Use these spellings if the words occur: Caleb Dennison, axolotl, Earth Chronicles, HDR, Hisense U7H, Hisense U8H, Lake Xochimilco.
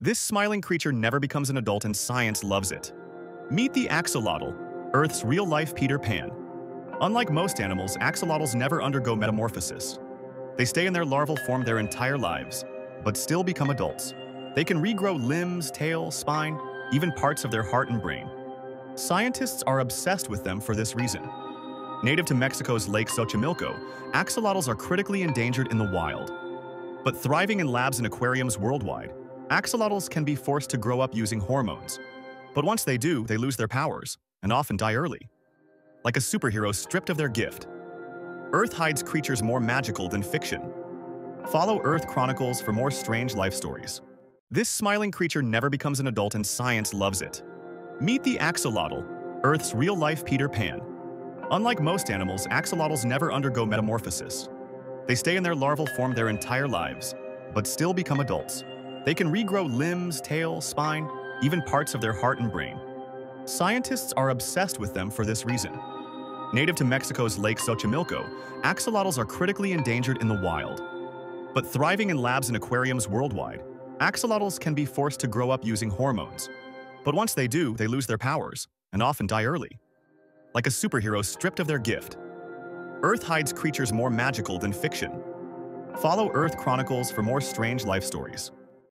This smiling creature never becomes an adult, and science loves it. Meet the axolotl, Earth's real-life Peter Pan. Unlike most animals, axolotls never undergo metamorphosis. They stay in their larval form their entire lives, but still become adults. They can regrow limbs, tail, spine, even parts of their heart and brain. Scientists are obsessed with them for this reason. Native to Mexico's Lake Xochimilco, axolotls are critically endangered in the wild. But thriving in labs and aquariums worldwide, axolotls can be forced to grow up using hormones. But once they do, they lose their powers and often die early, like a superhero stripped of their gift. Earth hides creatures more magical than fiction. Follow Earth Chronicles for more strange life stories. This smiling creature never becomes an adult, and science loves it. Meet the axolotl, Earth's real-life Peter Pan. Unlike most animals, axolotls never undergo metamorphosis. They stay in their larval form their entire lives, but still become adults. They can regrow limbs, tail, spine, even parts of their heart and brain. Scientists are obsessed with them for this reason. Native to Mexico's Lake Xochimilco, axolotls are critically endangered in the wild. But thriving in labs and aquariums worldwide, axolotls can be forced to grow up using hormones. But once they do, they lose their powers and often die early, like a superhero stripped of their gift. Earth hides creatures more magical than fiction. Follow Earth Chronicles for more strange life stories.